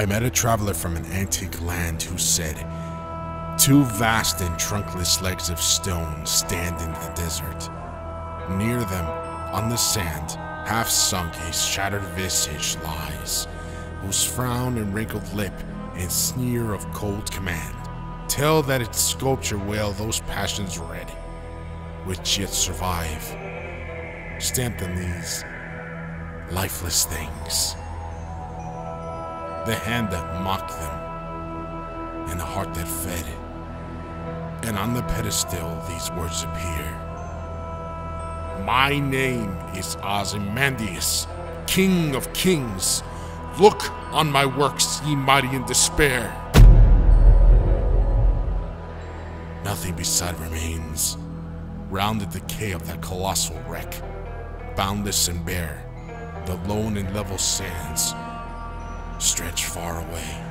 I met a traveler from an antique land who said, "Two vast and trunkless legs of stone stand in the desert. Near them, on the sand, half sunk, a shattered visage lies, whose frown and wrinkled lip and sneer of cold command tell that its sculpture wail those passions red, which yet survive, stamped on these lifeless things. The hand that mocked them, and the heart that fed it." And on the pedestal these words appear: "My name is Ozymandias, King of Kings. Look on my works, ye mighty, in despair." Nothing beside remains, round the decay of that colossal wreck, boundless and bare, the lone and level sands stretch far away.